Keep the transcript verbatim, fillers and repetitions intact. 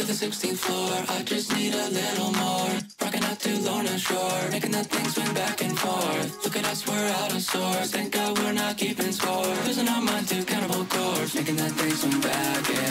To the sixteenth floor, I just need a little more. Rocking out to Lorna Shore, making the things swing back and forth. Look at us, we're out of sorts. Thank God we're not keeping score. Losing our mind to cannibal corpse, making that thing swing back and